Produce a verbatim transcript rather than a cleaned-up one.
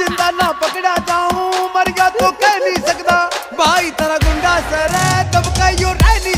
जिंदा ना पकड़ा जाऊं।